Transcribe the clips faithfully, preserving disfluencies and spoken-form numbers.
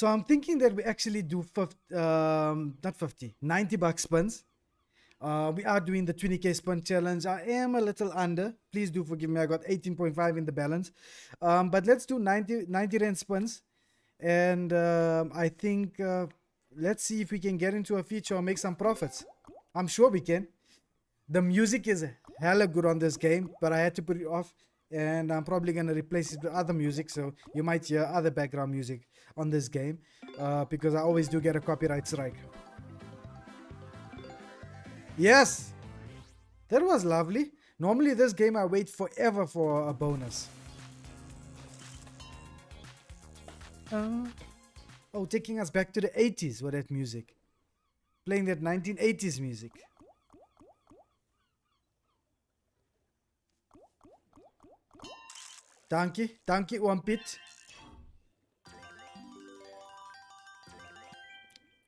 So I'm thinking that we actually do fifty, um, not fifty, ninety bucks spins. Uh, we are doing the twenty K spin challenge. I am a little under. Please do forgive me. I got eighteen point five in the balance. Um, but let's do ninety, ninety rand spins. And um, I think uh, let's see if we can get into a feature or make some profits. I'm sure we can. The music is hella good on this game, but I had to put it off. And I'm probably going to replace it with other music. So you might hear other background music on this game. Uh, because I always do get a copyright strike. Yes, that was lovely. Normally this game I wait forever for a bonus. Uh, oh, taking us back to the eighties with that music. Playing that nineteen eighties music. Dankie, dankie oom Piet.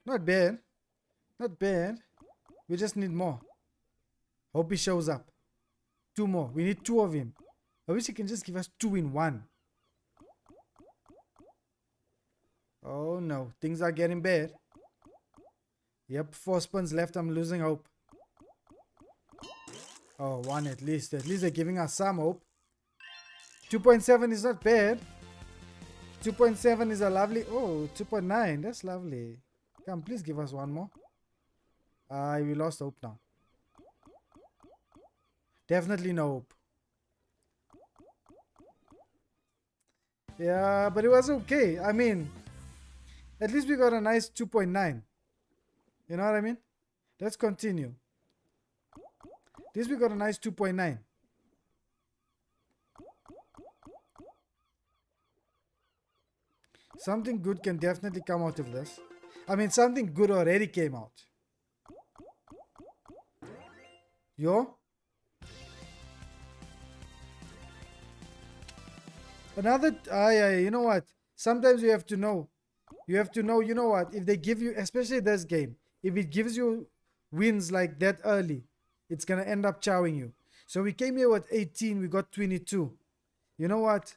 Not bad, not bad. We just need more. Hope he shows up. Two more. We need two of him. I wish he can just give us two in one. Oh no. Things are getting bad. Yep. Four spins left. I'm losing hope. Oh, one at least. At least they're giving us some hope. two point seven is not bad. two point seven is a lovely... Oh, two point nine. That's lovely. Come, please give us one more. Uh, we lost hope now. Definitely no hope. Yeah, but it was okay. I mean, at least we got a nice two point nine. You know what I mean? Let's continue. At least we got a nice two point nine. Something good can definitely come out of this. I mean, something good already came out. Yo. Another, I, I, you know what? Sometimes you have to know. You have to know, you know what? If they give you, especially this game, if it gives you wins like that early, it's going to end up chowing you. So we came here with eighteen, we got twenty-two. You know what?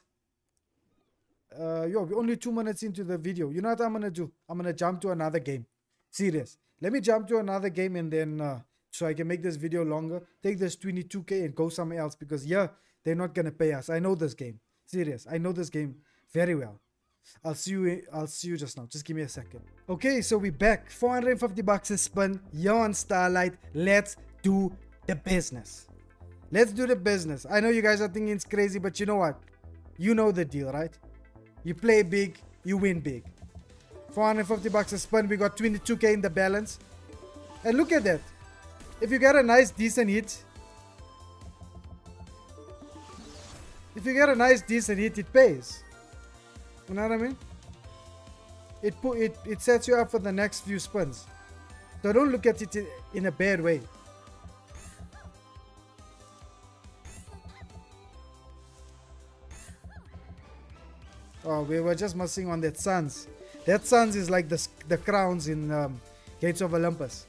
Uh, yo, we're only two minutes into the video. You know what I'm going to do? I'm going to jump to another game. Serious. Let me jump to another game and then... Uh, so I can make this video longer. Take this twenty-two K and go somewhere else. Because yeah, they're not going to pay us. I know this game. Serious. I know this game very well. I'll see you. I'll see you just now. Just give me a second. Okay, so we're back. four hundred fifty bucks a spin. Here on Starlight. Let's do the business. Let's do the business. I know you guys are thinking it's crazy. But you know what? You know the deal, right? You play big. You win big. four hundred fifty bucks a spin. We got twenty-two K in the balance. And look at that. If you get a nice decent hit, if you get a nice decent hit, it pays. You know what I mean? It put it it sets you up for the next few spins. So don't look at it in a bad way. Oh, we were just missing on that suns. That suns is like the the crowns in um, Gates of Olympus.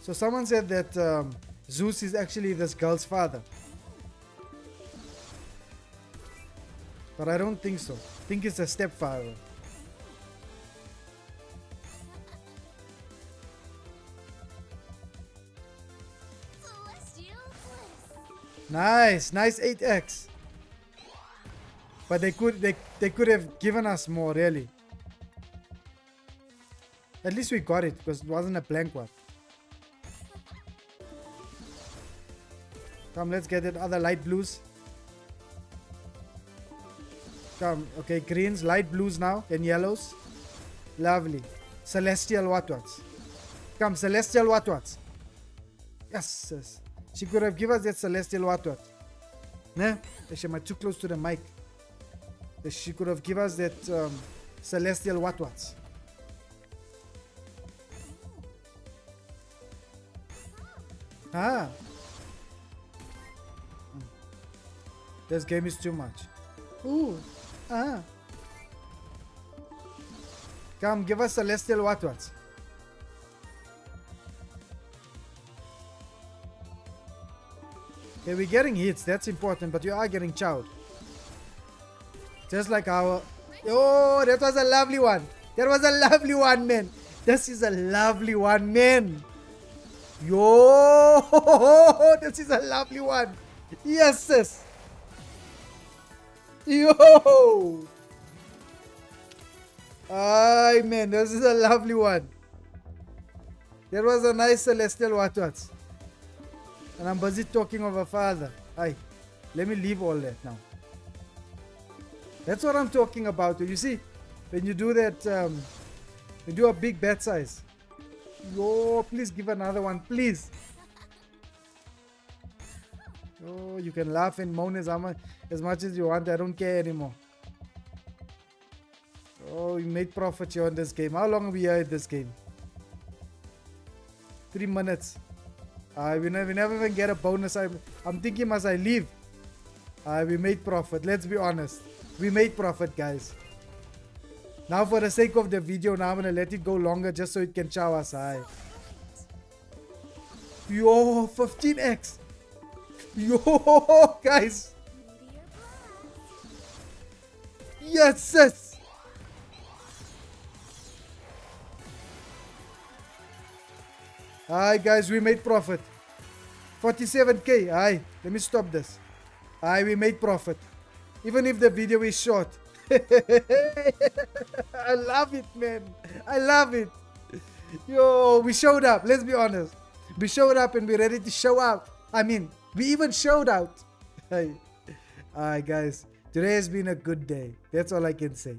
So someone said that um, Zeus is actually this girl's father. But I don't think so. I think it's a stepfather. Nice, nice eight X. But they could they they could have given us more really. At least we got it because it wasn't a blank one. Come, let's get that other light blues. Come, okay, greens, light blues now, and yellows. Lovely. Celestial Watwats. Come, Celestial Watwats. Yes, yes. She could have given us that Celestial Watwat. Nah, she might too close to the mic. She could have given us that um, Celestial Watwats. Ah. This game is too much. Ooh. Ah. Come, give us Celestial Watwats. Okay, we're getting hits. That's important, but you are getting chowed. Just like our... Oh, that was a lovely one. That was a lovely one, man. This is a lovely one, man. Yo, this is a lovely one. Yes, sis. Yo. Ay, man, this is a lovely one. That was a nice celestial watwats. And I'm busy talking of a father. Aye. Let me leave all that now. That's what I'm talking about. You see, when you do that, um, you do a big bat size. Yo, please give another one, please. Oh, you can laugh and moan as much as you want. I don't care anymore. Oh, we made profit here on this game. How long are we here at this game? Three minutes. Uh, we, never, we never even get a bonus. I'm, I'm thinking, must I leave? Uh, we made profit. Let's be honest. We made profit, guys. Now, for the sake of the video, now I'm gonna let it go longer just so it can chow us high. Yo, fifteen X. Yo, guys. Yes, yes. Hi, guys, we made profit. forty-seven K. Hi, let me stop this. Hi, we made profit. Even if the video is short. I love it, man. I love it. Yo, we showed up. Let's be honest. We showed up and we're ready to show out. I mean, we even showed out. Alright, guys. Today has been a good day. That's all I can say.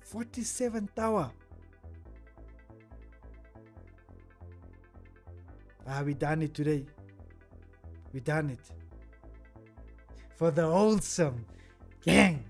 forty-seven tower. Ah, we done it today. We done it. For the wholesome gang.